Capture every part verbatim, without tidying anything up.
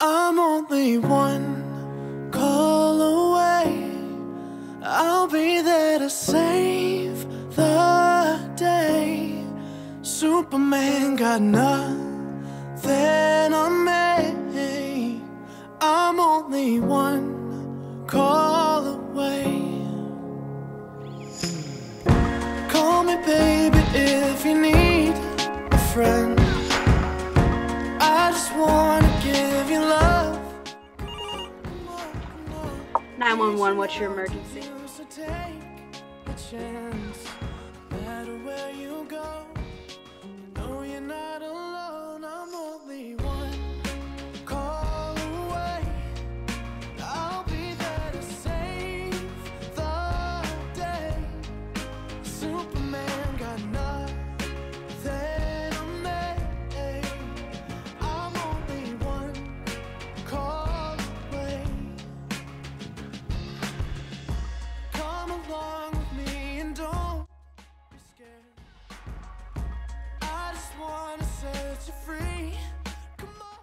I'm only one call away. I'll be there to save the day. Superman got nothing on me. I'm only one call away. Call me, baby, if you need a friend. nine one one, what's your emergency?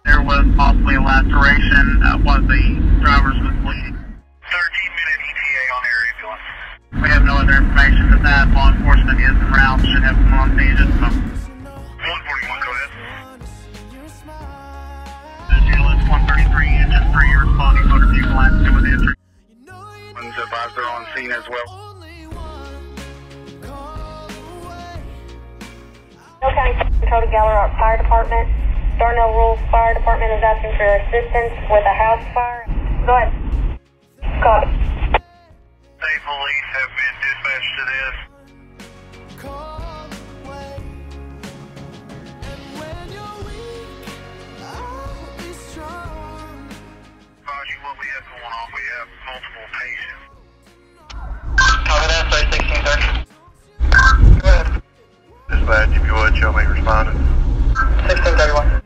There was possibly a laceration. That was the driver's misleading. thirteen minute E T A on area if you want. We have no other information than that. Law enforcement is en route. Should have come on station. one forty-one, go ahead. The ambulance one thirty-three, engine three, you're responding. Motor vehicle accident with entry. One's advisor on scene as well. Dakota Gallarock Fire Department. Darnell Rural Fire Department is asking for assistance with a house fire. Go ahead. Copy. State police have been dispatched to this. Roger, what we have going on, we have multiple patients. Copy that, say sixteen thirty. Go ahead. Dispatch, if you would, show me responding. sixteen thirty-one.